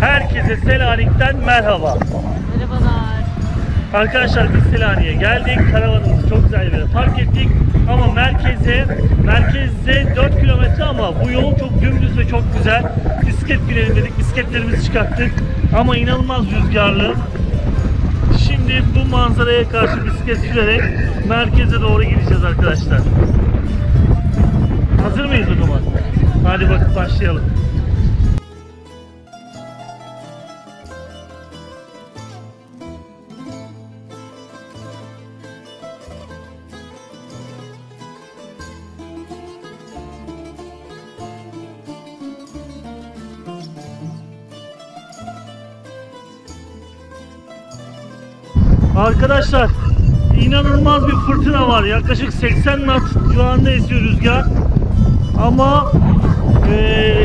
Herkese Selanik'ten merhaba. Merhabalar. Arkadaşlar biz Selanik'e geldik. Karavanımızı çok güzel bir yere park ettik. Ama merkeze 4 kilometre ama bu yol çok dümdüz ve çok güzel. Bisiklet binelim dedik. Bisikletlerimizi çıkarttık. Ama inanılmaz rüzgarlı. Şimdi bu manzaraya karşı bisiklet sürerek merkeze doğru gideceğiz arkadaşlar. Hazır mıyız o zaman? Hadi bakıp başlayalım. Arkadaşlar inanılmaz bir fırtına var. Yaklaşık 80 knot civarında esiyor rüzgar. Ama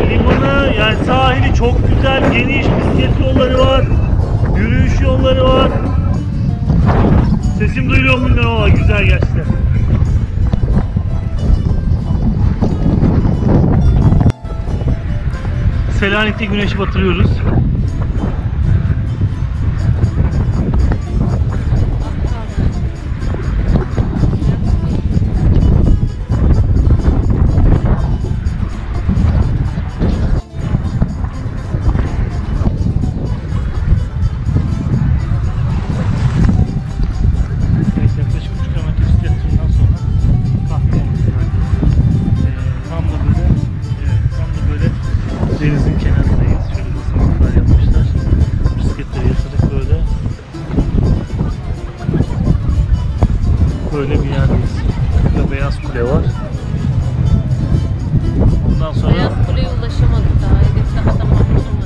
limanı, yani sahili çok güzel, geniş, bisiklet yolları var, yürüyüş yolları var. Sesim duyuluyor mu bilmiyorum ama güzel gerçekten. Selanik'te güneşi batırıyoruz. Böyle bir yerdeyiz. Burada Beyaz Kule var. Ondan sonra Beyaz Kule'ye ulaşamadık daha. Geçen ulaşamadık.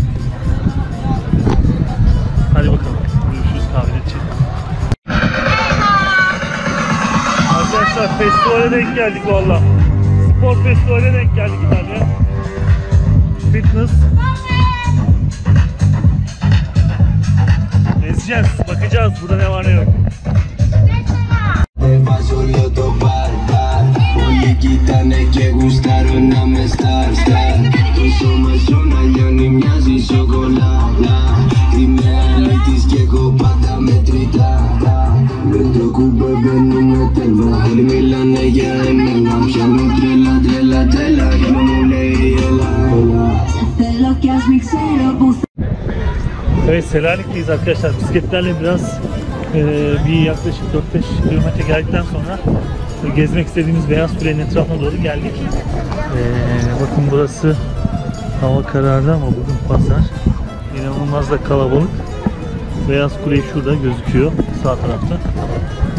Hadi bakalım. Görüşürüz, kahvede içelim. Arkadaşlar festivale denk geldik valla. Spor festivaline denk geldik herhalde. Fitness. Gezeceğiz, bakacağız burada ne var ne yok. Evet, Selanik'teyiz arkadaşlar. Bisikletlerle biraz bir yaklaşık 4-5 kilometre geldikten sonra gezmek istediğimiz Beyaz Kule'nin etrafına doğru geldik. Bakın burası hava karardı ama bugün pazar. İnanılmaz da kalabalık. Beyaz Kule şurada gözüküyor sağ tarafta.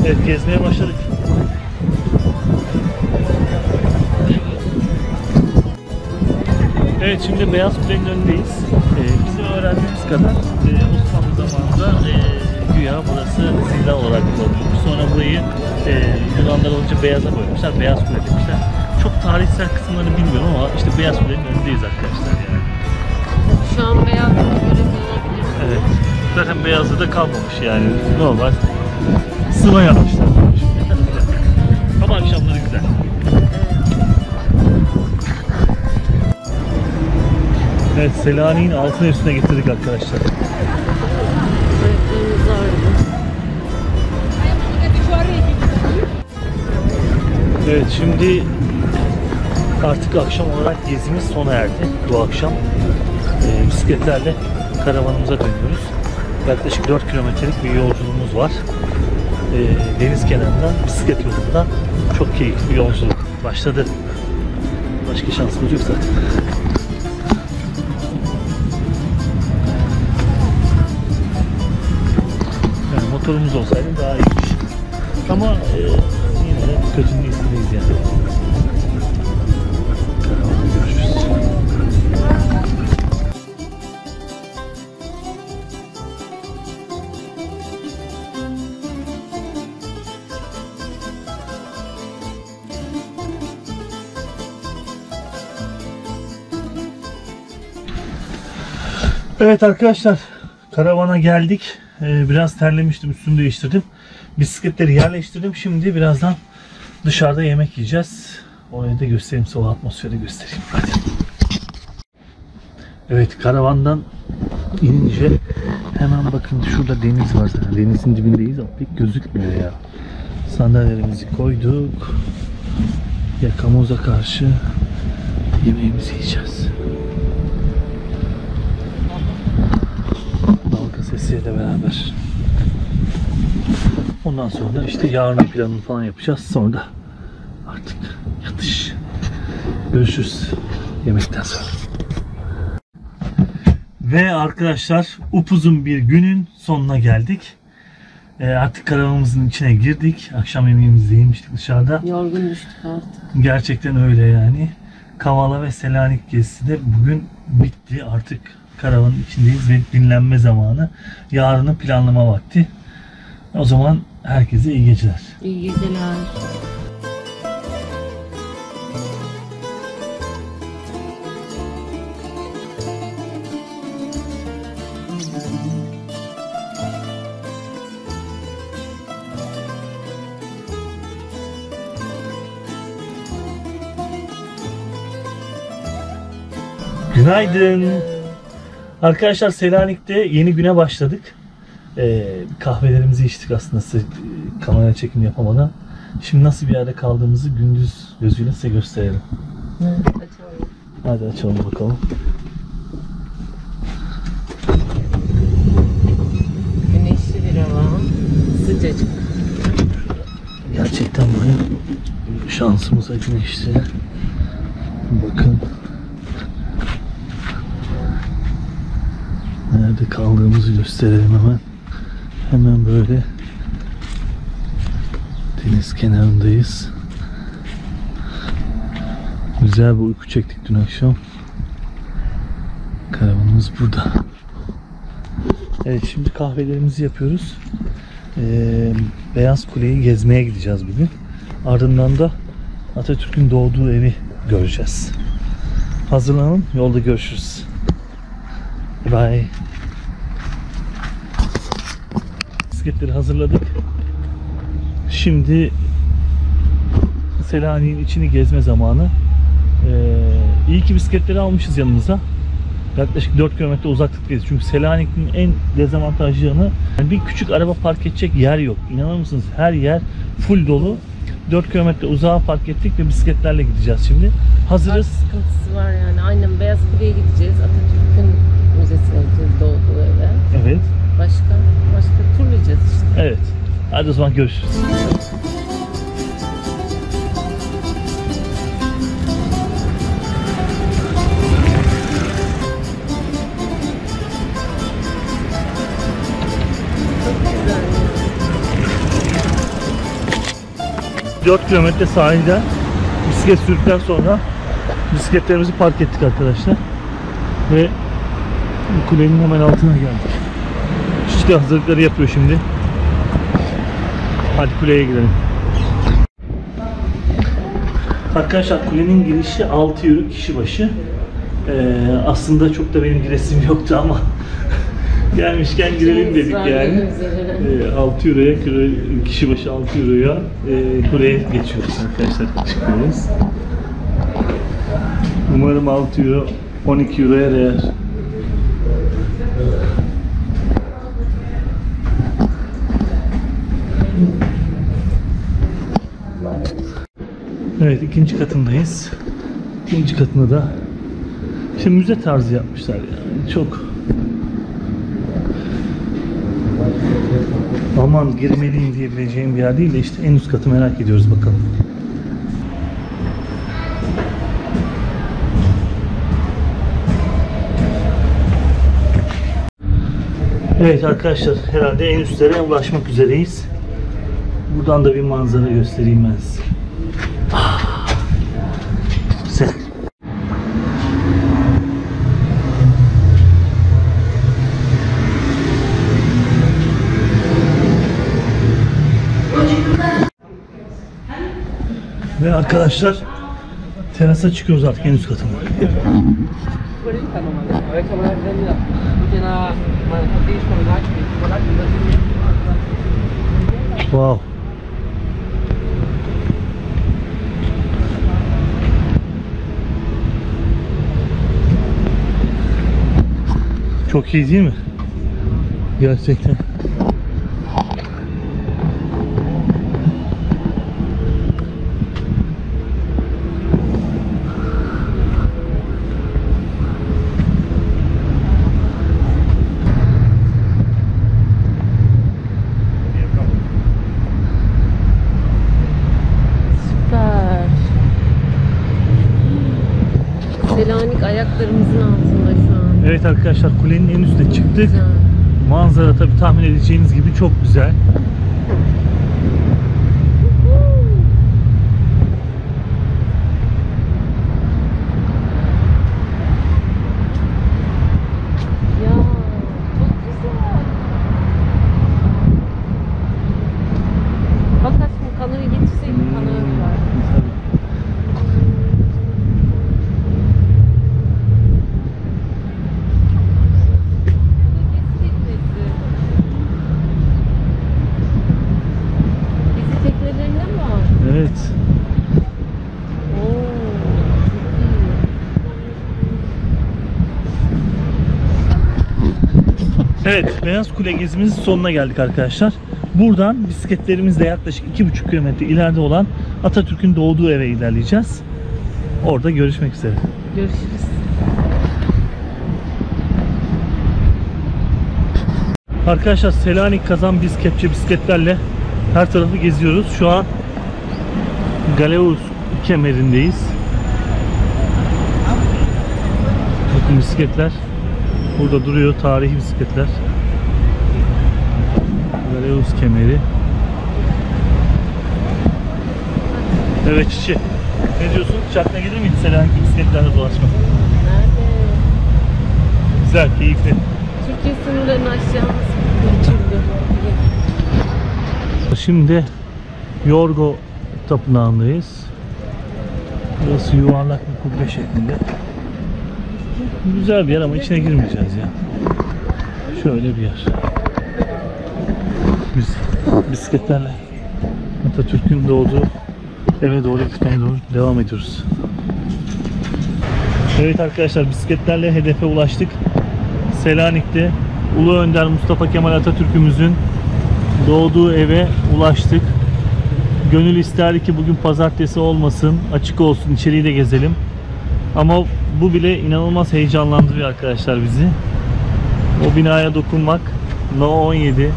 Evet, gezmeye başladık. Evet, şimdi Beyaz Kule'nin önündeyiz. Bizim öğrendiğimiz kadar Osmanlı zamanında güya burası zindan olarak kullanılmış. Sonra burayı Yunanlar olunca beyaza boyamışlar, Beyaz Kule demişler. Çok tarihsel kısımlarını bilmiyorum ama işte Beyaz Kule'nin önündeyiz arkadaşlar yani. Şu an Beyaz Kule'ye görebilir miyiz? Evet. Zaten beyazı da kalmamış yani. Normal. Sıva yapmışlar. Ama akşamları güzel. Evet, Selanik'in altına üstüne getirdik arkadaşlar. Evet, şimdi artık akşam olarak gezimiz sona erdi. Bu akşam bisikletlerle karavanımıza dönüyoruz. Yaklaşık 4 kilometrelik bir yolculuğumuz var. Deniz kenarından, bisiklet yolundan çok keyifli bir yolculuk başladı. Başka şansımız yok zaten. Yani motorumuz olsaydı daha iyiymiş. Ama yine de kötünün iyisindeyiz yani. Evet arkadaşlar, karavana geldik. Biraz terlemiştim, üstümü değiştirdim. Bisikletleri yerleştirdim. Şimdi birazdan dışarıda yemek yiyeceğiz. Orayı da göstereyim size, o atmosferi göstereyim. Hadi. Evet, karavandan inince hemen bakın şurada deniz var zaten. Denizin dibindeyiz ama pek gözükmüyor ya. Sandalyelerimizi koyduk. Yakamoza karşı yemeğimizi yiyeceğiz. Dalga sesiyle beraber. Ondan sonra da işte yarın planını falan yapacağız. Sonra da artık yatış. Görüşürüz yemekten sonra. Ve arkadaşlar upuzun bir günün sonuna geldik. Artık karavanımızın içine girdik. Akşam yemeğimizi yemiştik dışarıda. Yorgun düştük artık. Gerçekten öyle yani. Kavala ve Selanik gezisi de bugün bitti. Artık karavanın içindeyiz ve dinlenme zamanı. Yarının planlama vakti. O zaman herkese iyi geceler. İyi geceler. Günaydın. Arkadaşlar Selanik'te yeni güne başladık. Kahvelerimizi içtik aslında kamera çekimi yapamadan. Şimdi nasıl bir yerde kaldığımızı gündüz gözüyle size gösterelim. Evet, açalım. Hadi açalım bakalım. Güneşlidir ama sıcacık. Gerçekten böyle şansımıza güneşli. Bakın. Nerede kaldığımızı gösterelim hemen. Hemen böyle deniz kenarındayız. Güzel bir uyku çektik dün akşam. Karavanımız burada. Evet şimdi kahvelerimizi yapıyoruz. Beyaz Kule'yi gezmeye gideceğiz bugün. Ardından da Atatürk'ün doğduğu evi göreceğiz. Hazırlanın, yolda görüşürüz. Bye. Bisikletleri hazırladık. Şimdi Selanik'in içini gezme zamanı. İyi ki bisikletleri almışız yanımıza. Yaklaşık 4 km uzaklıktayız. Çünkü Selanik'in en dezavantajlı yanı bir küçük araba park edecek yer yok. İnanır mısınız? Her yer full dolu. 4 km uzağa park ettik ve bisikletlerle gideceğiz şimdi. Hazırız. Sıkıntısı var yani. Aynen Beyaz Kule'ye gideceğiz. Atatürk'ün doğduğu eve. Evet. Başka turlayacağız işte. Evet. Hadi o zaman görüşürüz. Çok güzel. 4 kilometre sahilden bisiklet sürdükten sonra bisikletlerimizi park ettik arkadaşlar. Ve kulenin hemen altına geldik. İşte hazırlıkları yapıyor şimdi. Hadi kuleye girelim. Arkadaşlar kulenin girişi 6 euro kişi başı. Aslında çok da benim giresim yoktu ama gelmişken girelim dedik yani. 6 euroya kişi başı 6 euroya kuleye geçiyoruz arkadaşlar. Çıkıyoruz. Umarım 6 euro 12 euroya değer. Evet ikinci katındayız. İkinci katında da şimdi müze tarzı yapmışlar yani çok. Aman girmeliyim diyebileceğim bir yer değil de işte en üst katı merak ediyoruz bakalım. Evet arkadaşlar herhalde en üstlere ulaşmak üzereyiz. Buradan da bir manzara göstereyim ben size. Güzel. Ve arkadaşlar terasa çıkıyoruz artık en üst katına. Wow. Çok iyi değil mi? Gerçekten. Selanik ayaklarımızın altında şu an. Evet arkadaşlar, kulenin en üstüne çıktık. Güzel. Manzara tabii tahmin edeceğiniz gibi çok güzel. Evet, Beyaz Kule gezimizin sonuna geldik arkadaşlar. Buradan bisikletlerimizle yaklaşık 2,5 kilometre ileride olan Atatürk'ün doğduğu eve ilerleyeceğiz. Orada görüşmek üzere. Görüşürüz. Arkadaşlar, Selanik Kazan bisikletlerle her tarafı geziyoruz. Şu an Galeus kemerindeyiz. Bakın bisikletler. Burada duruyor tarihi bisikletler. Galeus kemeri. Evet Çiçi. Ne diyorsun? Çakla gelir miydi Selanik'in bisikletlerle dolaşma? Nerede? Güzel, keyifli. Türkiye sınırlarını aşacağımız bir. Şimdi Yorgo Tapınağı'ndayız. Burası yuvarlak bir kubbe şeklinde. Güzel bir yer ama içine girmeyeceğiz ya. Şöyle bir yer. Biz bisikletlerle Atatürk'ün doğduğu eve doğru gitmeye doğru devam ediyoruz. Evet arkadaşlar, bisikletlerle hedefe ulaştık. Selanik'te Ulu Önder Mustafa Kemal Atatürk'ümüzün doğduğu eve ulaştık. Gönül isterdi ki bugün pazartesi olmasın, açık olsun, içeriği de gezelim. Ama bu bile inanılmaz heyecanlandırıyor arkadaşlar bizi. O binaya dokunmak, No 17,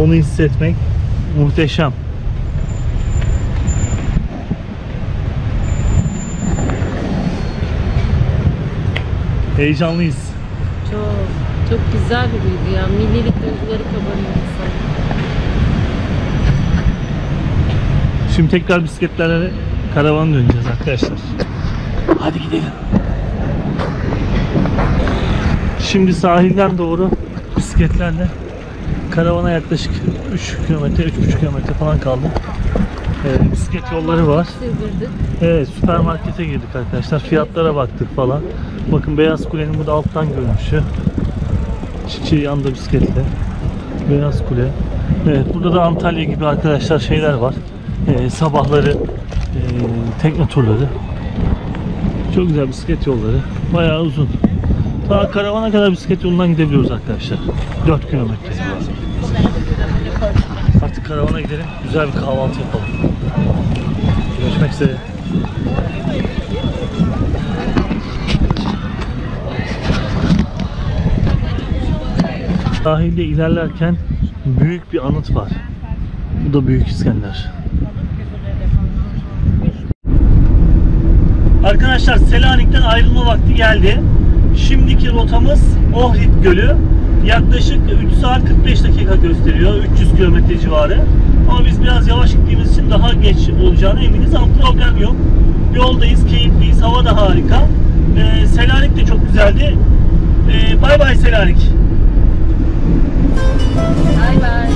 onu hissetmek muhteşem. Heyecanlıyız. Çok güzel bir duygu ya. Millilik duyguları kabarıyor insan. Şimdi tekrar bisikletlerle karavana döneceğiz arkadaşlar. Hadi gidelim. Şimdi sahilden doğru bisikletlerle karavana yaklaşık 3,5 kilometre falan kaldı. Bisiklet yolları var. Evet, süpermarkete girdik arkadaşlar. Fiyatlara baktık falan. Bakın Beyaz Kule'nin burada alttan görünüşü. Çiçeği yanında bisikletle. Beyaz Kule. Evet, burada da Antalya gibi arkadaşlar şeyler var. Sabahları tekne turları. Çok güzel bisiklet yolları. Bayağı uzun. Ta karavana kadar bisiklet yolundan gidebiliyoruz arkadaşlar. 4 kilometre. Artık karavana gidelim. Güzel bir kahvaltı yapalım. Görüşmek üzere. Sahilde ilerlerken büyük bir anıt var. Bu da Büyük İskender. Arkadaşlar, Selanik'ten ayrılma vakti geldi. Şimdiki rotamız Ohrit Gölü. Yaklaşık 3 saat 45 dakika gösteriyor. 300 kilometre civarı. Ama biz biraz yavaş gittiğimiz için daha geç olacağına eminiz ama problem yok. Yoldayız, keyifliyiz, hava da harika. Selanik de çok güzeldi. Bay bay Selanik. Bay bay.